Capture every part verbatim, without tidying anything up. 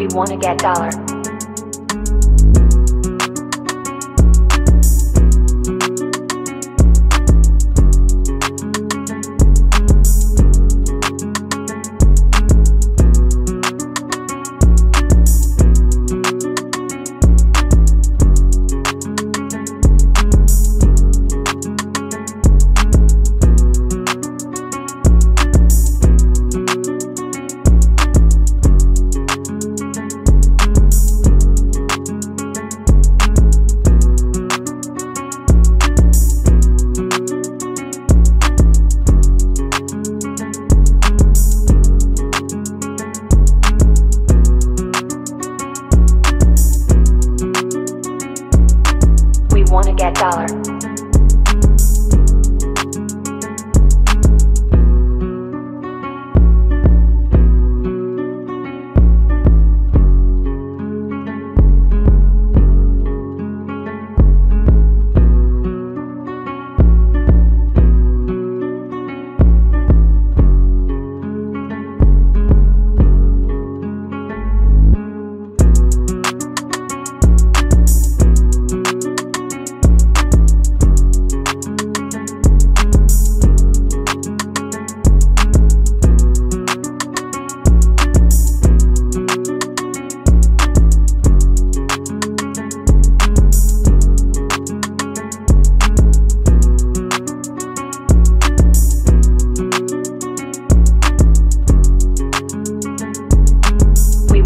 we wanna get dollar. Wanna get dollar.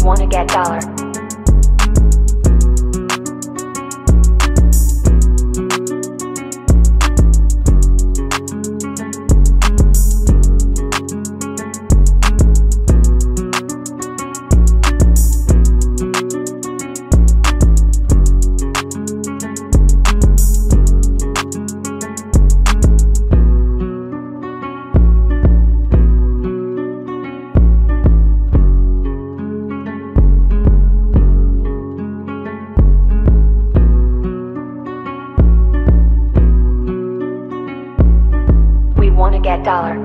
Wanna get dollar. Wanna get dollar.